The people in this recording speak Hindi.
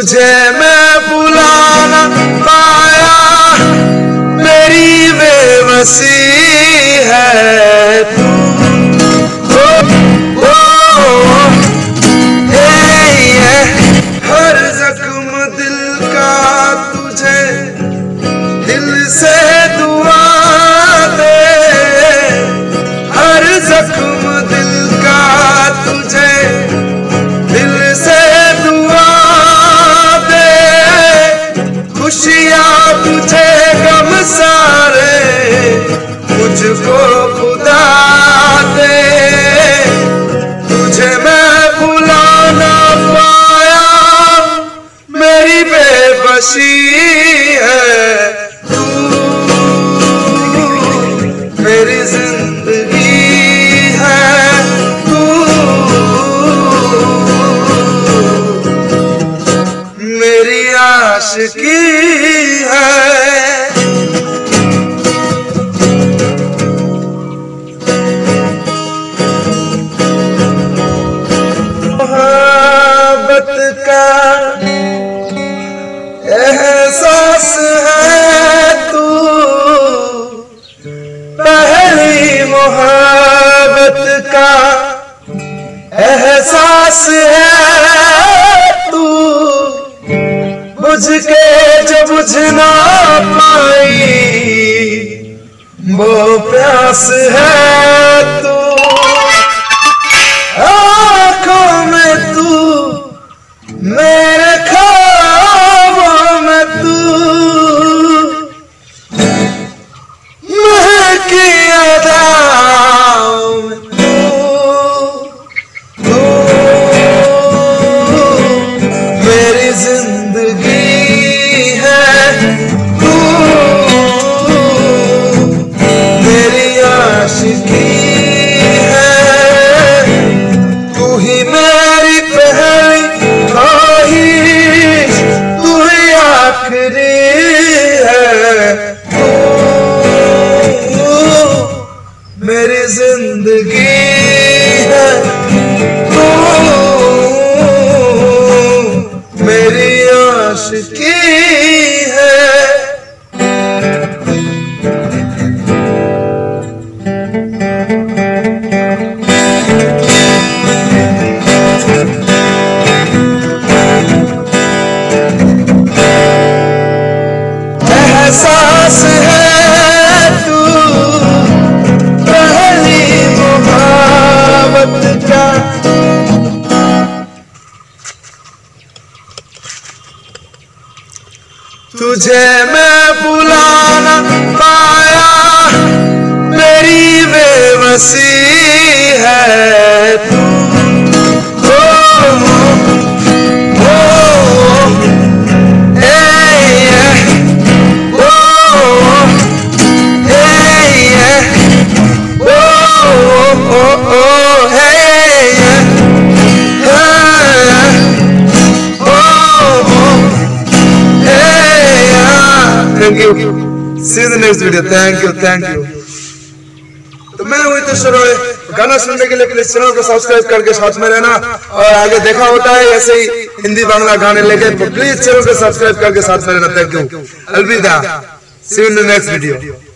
तुझे मैं भुलाना पाया, मेरी बेबसी है तू। हर जख्म दिल का तुझे दिल से दुआ दे, हर जख्म दिल का तुझे दिल से दुआ दे। खुशियाँ तुझे गम सारे मुझको खुदा दे। तुझे मैं भुला ना पाया, मेरी बेबसी है तू। मेरी जिंदगी है तू, मेरी आशिकी है। एहसास है तू, पहली मोहब्बत का एहसास है तू। बुझ के जो बुझना पाई वो प्यास है तू। मेरी जिंदगी है तू, मेरी आशिकी है। एहसास है तुझे मैं भुलाना पाया, मेरी बेबसी है तू। Thank you. See you in the next video. Thank you. Thank you. तो मैं हुई तो शुरू है। गाना सुनने के लिए प्लीज चैनल को सब्सक्राइब करके साथ में रहना, और आगे देखा होता है ऐसे ही हिंदी बांग्ला गाने लेके। प्लीज चैनल को सब्सक्राइब करके साथ में रहना। Thank you. अलविदा। See you in the next video.